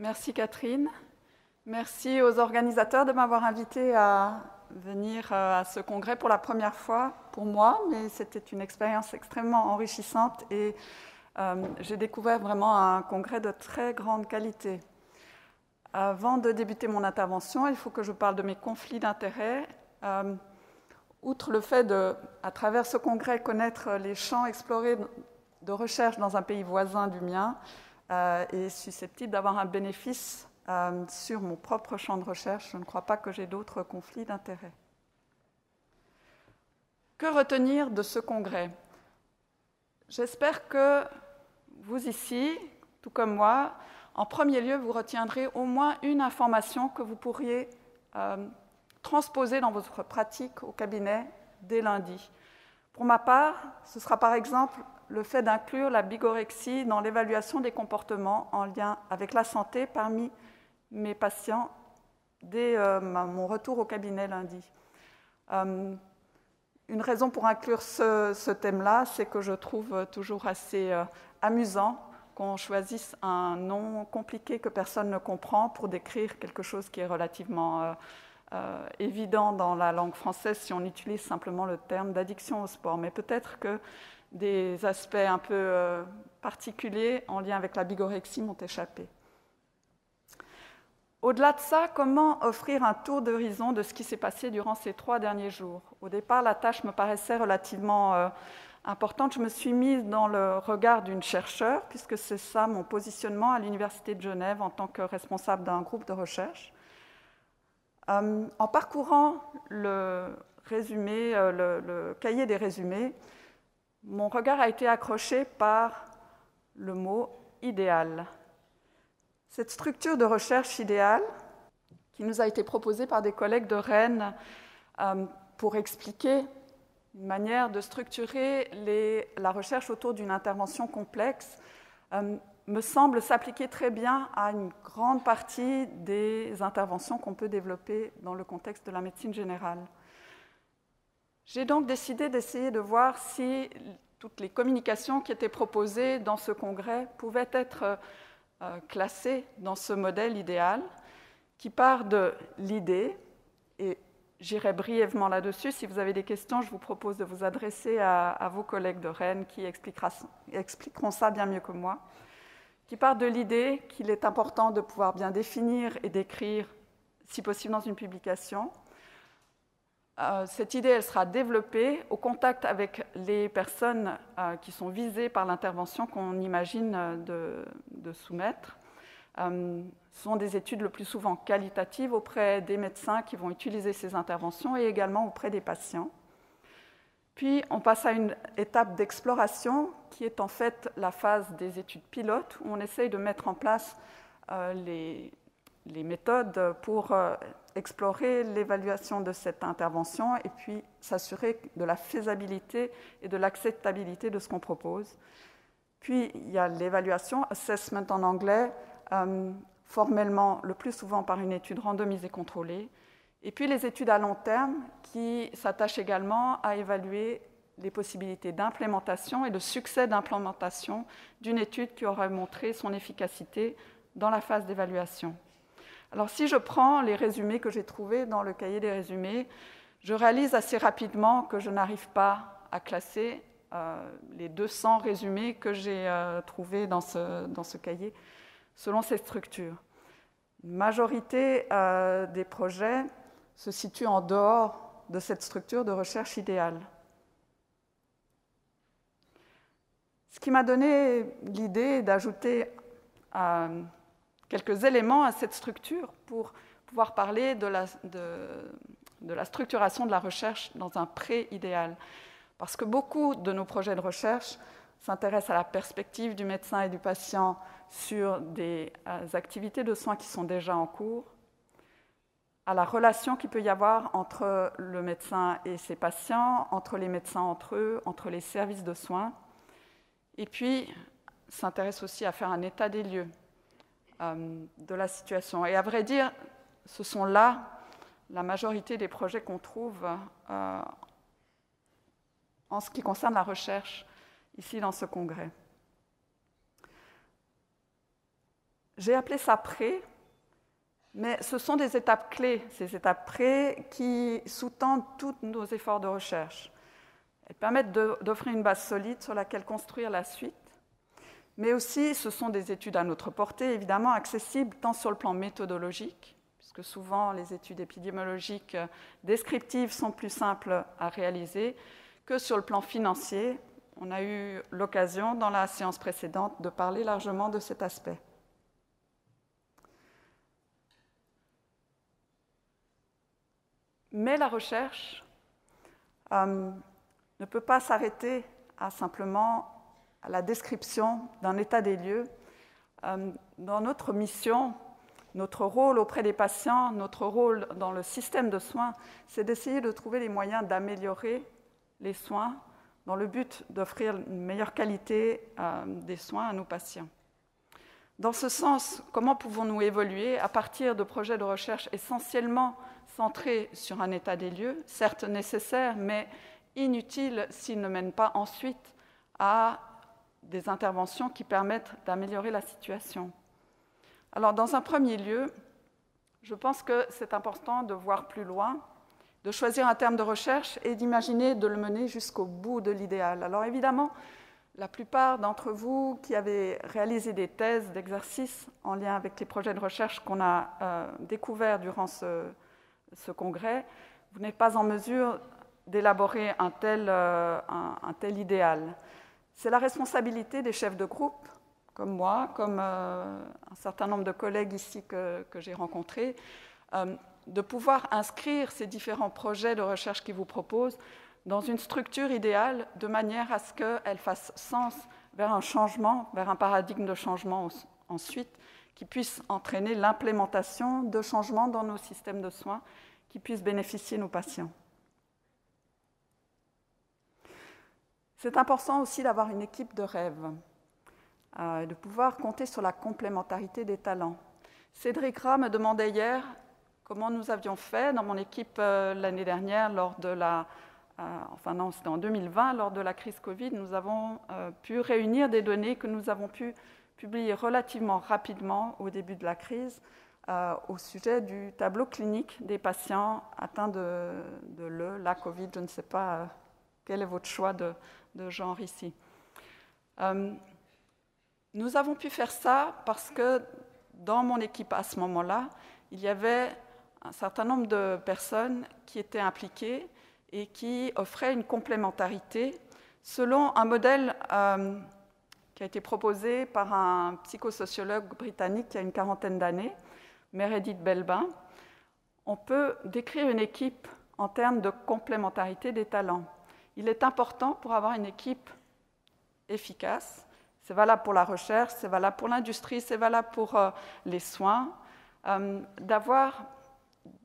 Merci Catherine. Merci aux organisateurs de m'avoir invité à venir à ce congrès pour la première fois pour moi, mais c'était une expérience extrêmement enrichissante et j'ai découvert vraiment un congrès de très grande qualité. Avant de débuter mon intervention, il faut que je parle de mes conflits d'intérêts. Outre le fait de, à travers ce congrès, connaître les champs explorés de recherche dans un pays voisin du mien et susceptible d'avoir un bénéfice sur mon propre champ de recherche, je ne crois pas que j'ai d'autres conflits d'intérêts. Que retenir de ce congrès? J'espère que vous ici, tout comme moi, en premier lieu, vous retiendrez au moins une information que vous pourriez transposer dans votre pratique au cabinet dès lundi. Pour ma part, ce sera par exemple le fait d'inclure la bigorexie dans l'évaluation des comportements en lien avec la santé parmi mes patients dès mon retour au cabinet lundi. Une raison pour inclure ce thème-là, c'est que je trouve toujours assez amusant qu'on choisisse un nom compliqué que personne ne comprend pour décrire quelque chose qui est relativement évident dans la langue française si on utilise simplement le terme d'addiction au sport. Mais peut-être que des aspects un peu particuliers en lien avec la bigorexie m'ont échappé. Au-delà de ça, comment offrir un tour d'horizon de ce qui s'est passé durant ces 3 derniers jours? Au départ, la tâche me paraissait relativement importante. Je me suis mise dans le regard d'une chercheure, puisque c'est ça mon positionnement à l'Université de Genève en tant que responsable d'un groupe de recherche. En parcourant le cahier des résumés, mon regard a été accroché par le mot « idéal ». Cette structure de recherche idéale, qui nous a été proposée par des collègues de Rennes pour expliquer une manière de structurer la recherche autour d'une intervention complexe, me semble s'appliquer très bien à une grande partie des interventions qu'on peut développer dans le contexte de la médecine générale. J'ai donc décidé d'essayer de voir si toutes les communications qui étaient proposées dans ce congrès pouvaient être classées dans ce modèle idéal qui part de l'idée, et j'irai brièvement là-dessus. Si vous avez des questions, je vous propose de vous adresser à vos collègues de Rennes qui expliqueront ça bien mieux que moi, qui part de l'idée qu'il est important de pouvoir bien définir et d'écrire, si possible, dans une publication. Cette idée, elle sera développée au contact avec les personnes qui sont visées par l'intervention qu'on imagine de soumettre. Ce sont des études le plus souvent qualitatives auprès des médecins qui vont utiliser ces interventions et également auprès des patients. Puis, on passe à une étape d'exploration qui est en fait la phase des études pilotes où on essaye de mettre en place les méthodes pour explorer l'évaluation de cette intervention et puis s'assurer de la faisabilité et de l'acceptabilité de ce qu'on propose. Puis, il y a l'évaluation, assessment en anglais, formellement le plus souvent par une étude randomisée contrôlée. Et puis les études à long terme qui s'attachent également à évaluer les possibilités d'implémentation et le succès d'implémentation d'une étude qui aurait montré son efficacité dans la phase d'évaluation. Alors si je prends les résumés que j'ai trouvés dans le cahier des résumés, je réalise assez rapidement que je n'arrive pas à classer les 200 résumés que j'ai trouvés dans ce cahier selon ces structures. Une majorité des projets se situe en dehors de cette structure de recherche idéale. Ce qui m'a donné l'idée d'ajouter quelques éléments à cette structure pour pouvoir parler de la structuration de la recherche dans un pré-idéal. Parce que beaucoup de nos projets de recherche s'intéressent à la perspective du médecin et du patient sur des activités de soins qui sont déjà en cours, à la relation qu'il peut y avoir entre le médecin et ses patients, entre les médecins entre eux, entre les services de soins, et puis s'intéresse aussi à faire un état des lieux de la situation. Et à vrai dire, ce sont là la majorité des projets qu'on trouve en ce qui concerne la recherche ici dans ce congrès. J'ai appelé ça pré, mais ce sont des étapes clés, ces étapes pré qui sous-tendent tous nos efforts de recherche. Elles permettent d'offrir une base solide sur laquelle construire la suite, mais aussi ce sont des études à notre portée, évidemment accessibles tant sur le plan méthodologique, puisque souvent les études épidémiologiques descriptives sont plus simples à réaliser, que sur le plan financier. On a eu l'occasion dans la séance précédente de parler largement de cet aspect. Mais la recherche ne peut pas s'arrêter à simplement à la description d'un état des lieux. Dans notre mission, notre rôle auprès des patients, notre rôle dans le système de soins, c'est d'essayer de trouver les moyens d'améliorer les soins dans le but d'offrir une meilleure qualité des soins à nos patients. Dans ce sens, comment pouvons-nous évoluer à partir de projets de recherche essentiellement centrés sur un état des lieux, certes nécessaire, mais inutile s'ils ne mènent pas ensuite à des interventions qui permettent d'améliorer la situation. Alors, dans un premier lieu, je pense que c'est important de voir plus loin, de choisir un terme de recherche et d'imaginer de le mener jusqu'au bout de l'idéal. Alors, évidemment, la plupart d'entre vous qui avez réalisé des thèses d'exercice en lien avec les projets de recherche qu'on a découverts durant ce congrès, vous n'êtes pas en mesure d'élaborer un tel idéal. C'est la responsabilité des chefs de groupe, comme moi, comme un certain nombre de collègues ici que j'ai rencontrés, de pouvoir inscrire ces différents projets de recherche qu'ils vous proposent dans une structure idéale, de manière à ce qu'elle fasse sens vers un changement, vers un paradigme de changement ensuite, qui puisse entraîner l'implémentation de changements dans nos systèmes de soins qui puissent bénéficier nos patients. C'est important aussi d'avoir une équipe de rêve, de pouvoir compter sur la complémentarité des talents. Cédric Ra me demandait hier comment nous avions fait dans mon équipe l'année dernière lors de la... Enfin non, c'était en 2020, lors de la crise Covid, nous avons pu réunir des données que nous avons pu publier relativement rapidement au début de la crise au sujet du tableau clinique des patients atteints de la Covid. Je ne sais pas quel est votre choix de genre ici. Nous avons pu faire ça parce que dans mon équipe à ce moment-là, il y avait un certain nombre de personnes qui étaient impliquées et qui offrait une complémentarité selon un modèle qui a été proposé par un psychosociologue britannique il y a une quarantaine d'années, Meredith Belbin. On peut décrire une équipe en termes de complémentarité des talents. Il est important pour avoir une équipe efficace. C'est valable pour la recherche, c'est valable pour l'industrie, c'est valable pour les soins, d'avoir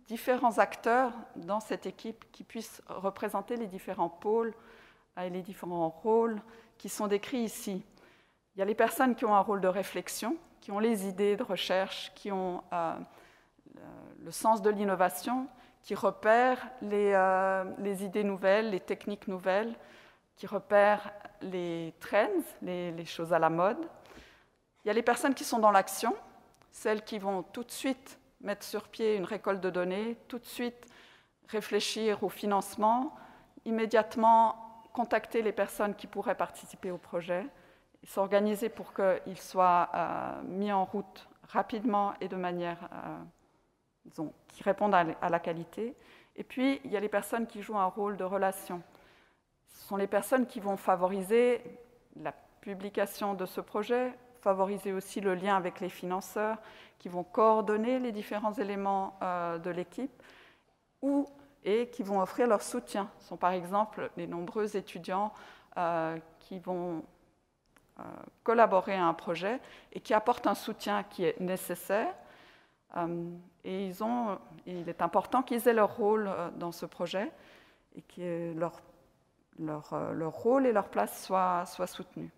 différents acteurs dans cette équipe qui puissent représenter les différents pôles et les différents rôles qui sont décrits ici. Il y a les personnes qui ont un rôle de réflexion, qui ont les idées de recherche, qui ont le sens de l'innovation, qui repèrent les idées nouvelles, les techniques nouvelles, qui repèrent les trends, les choses à la mode. Il y a les personnes qui sont dans l'action, celles qui vont tout de suite mettre sur pied une récolte de données, tout de suite réfléchir au financement, immédiatement contacter les personnes qui pourraient participer au projet, s'organiser pour qu'il soit mis en route rapidement et de manière qui réponde à la qualité. Et puis, il y a les personnes qui jouent un rôle de relation. Ce sont les personnes qui vont favoriser la publication de ce projet, favoriser aussi le lien avec les financeurs qui vont coordonner les différents éléments de l'équipe et qui vont offrir leur soutien. Ce sont par exemple les nombreux étudiants qui vont collaborer à un projet et qui apportent un soutien qui est nécessaire. Et il est important qu'ils aient leur rôle dans ce projet et que leur rôle et leur place soient soutenus.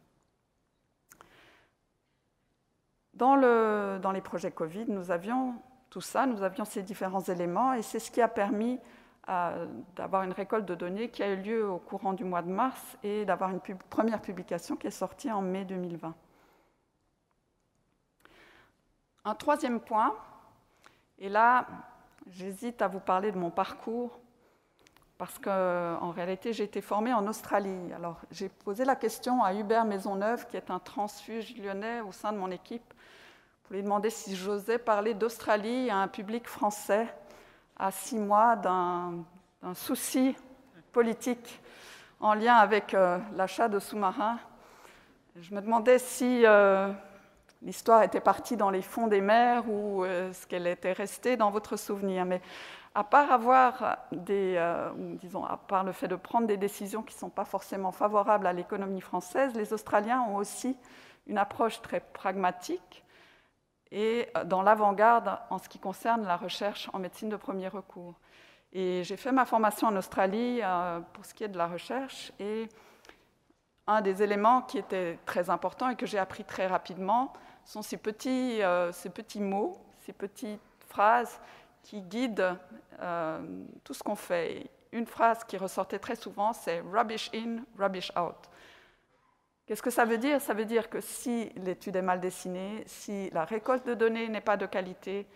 Dans les projets Covid, nous avions tout ça, nous avions ces différents éléments et c'est ce qui a permis d'avoir une récolte de données qui a eu lieu au courant du mois de mars et d'avoir une première publication qui est sortie en mai 2020. Un troisième point, et là, j'hésite à vous parler de mon parcours, parce qu'en réalité, j'ai été formée en Australie. Alors, j'ai posé la question à Hubert Maisonneuve, qui est un transfuge lyonnais au sein de mon équipe, pour lui demander si j'osais parler d'Australie à un public français à 6 mois d'un souci politique en lien avec l'achat de sous-marins. Je me demandais si l'histoire était partie dans les fonds des mers ou ce qu'elle était restée dans votre souvenir. Mais à part avoir à part le fait de prendre des décisions qui ne sont pas forcément favorables à l'économie française, les Australiens ont aussi une approche très pragmatique et dans l'avant-garde en ce qui concerne la recherche en médecine de premier recours. Et j'ai fait ma formation en Australie pour ce qui est de la recherche, et un des éléments qui était très important et que j'ai appris très rapidement sont ces petits mots, ces petites phrases qui guident tout ce qu'on fait. Et une phrase qui ressortait très souvent, c'est « rubbish in, rubbish out ». Qu'est-ce que ça veut dire? Ça veut dire que si l'étude est mal dessinée, si la récolte de données n'est pas de qualité,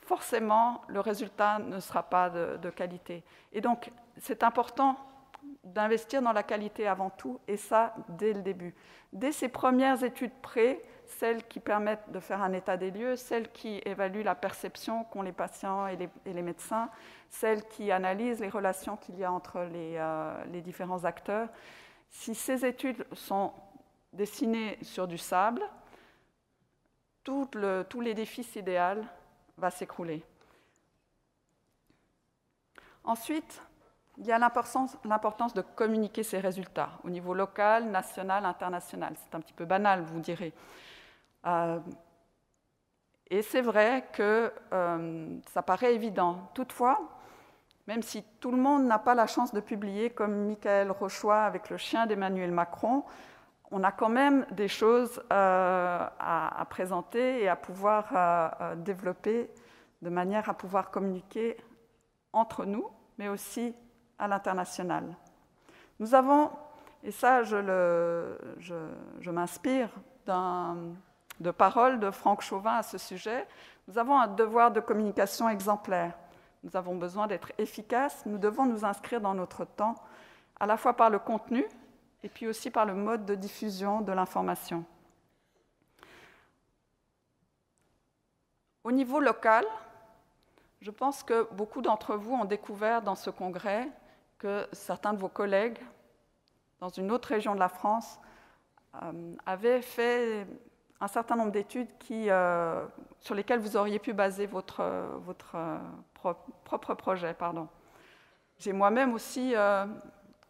forcément, le résultat ne sera pas de qualité. Et donc, c'est important d'investir dans la qualité avant tout, et ça dès le début. Dès ces premières études pré, celles qui permettent de faire un état des lieux, celles qui évaluent la perception qu'ont les patients et les médecins, celles qui analysent les relations qu'il y a entre les différents acteurs. Si ces études sont dessinées sur du sable, tout l'édifice idéal va s'écrouler. Ensuite, il y a l'importance de communiquer ces résultats au niveau local, national, international. C'est un petit peu banal, vous direz. Et c'est vrai que ça paraît évident. Toutefois, même si tout le monde n'a pas la chance de publier, comme Michael Rochois avec le chien d'Emmanuel Macron, on a quand même des choses à présenter et à pouvoir développer de manière à pouvoir communiquer entre nous, mais aussi à l'international. Nous avons, et ça je m'inspire de paroles de Franck Chauvin à ce sujet, nous avons un devoir de communication exemplaire. Nous avons besoin d'être efficaces, nous devons nous inscrire dans notre temps, à la fois par le contenu et puis aussi par le mode de diffusion de l'information. Au niveau local, je pense que beaucoup d'entre vous ont découvert dans ce congrès que certains de vos collègues, dans une autre région de la France, avaient fait un certain nombre d'études sur lesquelles vous auriez pu baser votre propre projet. J'ai moi-même aussi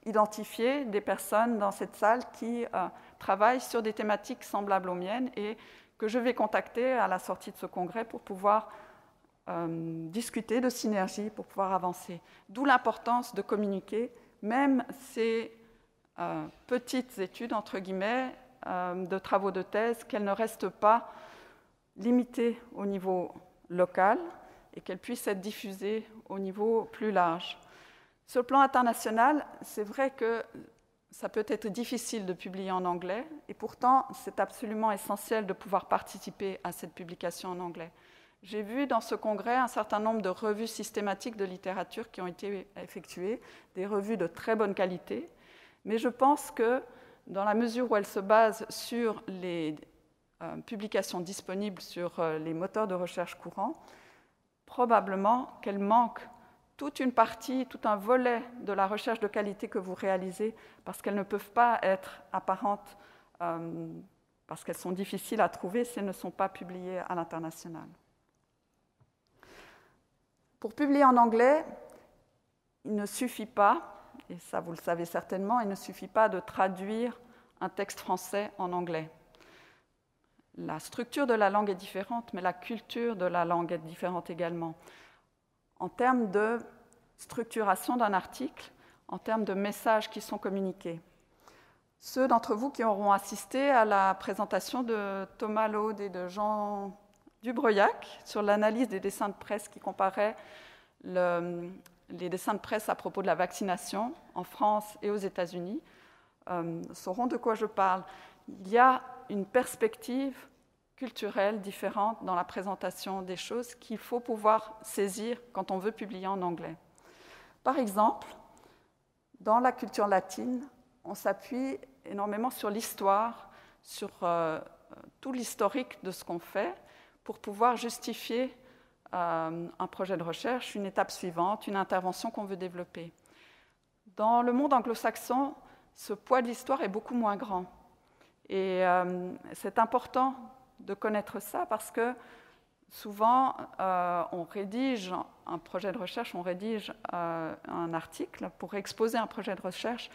identifié des personnes dans cette salle qui travaillent sur des thématiques semblables aux miennes et que je vais contacter à la sortie de ce congrès pour pouvoir discuter de synergie, pour pouvoir avancer. D'où l'importance de communiquer, même ces petites études, entre guillemets, de travaux de thèse, qu'elles ne restent pas limitées au niveau local et qu'elles puissent être diffusées au niveau plus large. Sur le plan international, c'est vrai que ça peut être difficile de publier en anglais, et pourtant, c'est absolument essentiel de pouvoir participer à cette publication en anglais. J'ai vu dans ce congrès un certain nombre de revues systématiques de littérature qui ont été effectuées, des revues de très bonne qualité, mais je pense que dans la mesure où elles se basent sur les publications disponibles sur les moteurs de recherche courants, probablement qu'elles manquent toute une partie, tout un volet de la recherche de qualité que vous réalisez, parce qu'elles ne peuvent pas être apparentes, parce qu'elles sont difficiles à trouver si elles ne sont pas publiées à l'international. Pour publier en anglais, il ne suffit pas, et ça vous le savez certainement, il ne suffit pas de traduire un texte français en anglais. La structure de la langue est différente, mais la culture de la langue est différente également. En termes de structuration d'un article, en termes de messages qui sont communiqués. Ceux d'entre vous qui auront assisté à la présentation de Thomas Lode et de Jean Dubreuillac sur l'analyse des dessins de presse qui comparaient les dessins de presse à propos de la vaccination en France et aux États-Unis sauront de quoi je parle. Il y a une perspective culturelles différentes dans la présentation des choses qu'il faut pouvoir saisir quand on veut publier en anglais. Par exemple, dans la culture latine, on s'appuie énormément sur l'histoire, sur tout l'historique de ce qu'on fait pour pouvoir justifier un projet de recherche, une étape suivante, une intervention qu'on veut développer. Dans le monde anglo-saxon, ce poids de l'histoire est beaucoup moins grand. Et c'est important de connaître ça parce que souvent, on rédige un projet de recherche, on rédige un article pour exposer un projet de recherche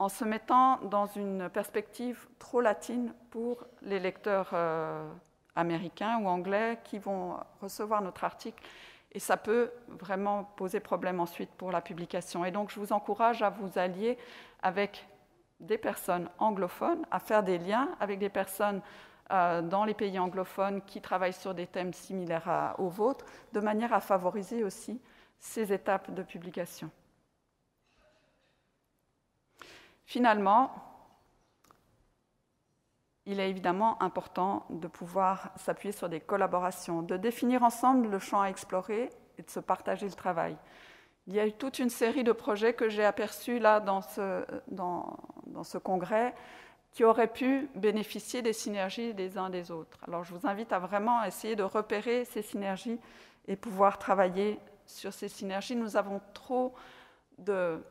en se mettant dans une perspective trop latine pour les lecteurs américains ou anglais qui vont recevoir notre article. Et ça peut vraiment poser problème ensuite pour la publication. Et donc, je vous encourage à vous allier avec des personnes anglophones, à faire des liens avec des personnes dans les pays anglophones qui travaillent sur des thèmes similaires aux vôtres, de manière à favoriser aussi ces étapes de publication. Finalement, il est évidemment important de pouvoir s'appuyer sur des collaborations, de définir ensemble le champ à explorer et de se partager le travail. Il y a eu toute une série de projets que j'ai aperçus là dans ce congrès qui auraient pu bénéficier des synergies des uns des autres. Alors je vous invite à vraiment essayer de repérer ces synergies et pouvoir travailler sur ces synergies. Nous avons trop de...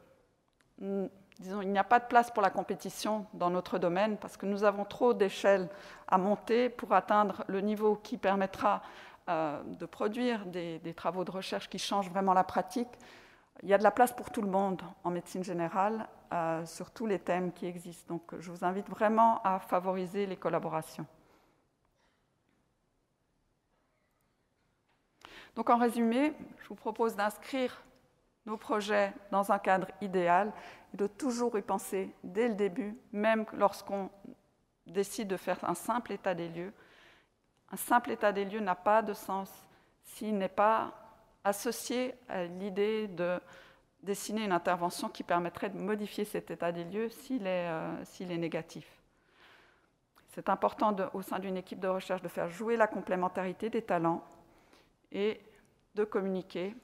Disons, il n'y a pas de place pour la compétition dans notre domaine parce que nous avons trop d'échelles à monter pour atteindre le niveau qui permettra de produire des travaux de recherche qui changent vraiment la pratique. Il y a de la place pour tout le monde en médecine générale sur tous les thèmes qui existent. Donc, je vous invite vraiment à favoriser les collaborations. Donc, en résumé, je vous propose d'inscrire nos projets dans un cadre idéal et de toujours y penser dès le début, même lorsqu'on décide de faire un simple état des lieux. Un simple état des lieux n'a pas de sens s'il n'est pas associé à l'idée de dessiner une intervention qui permettrait de modifier cet état des lieux s'il est négatif. C'est important au sein d'une équipe de recherche de faire jouer la complémentarité des talents et de communiquer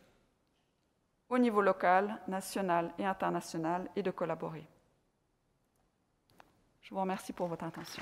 au niveau local, national et international, et de collaborer. Je vous remercie pour votre attention.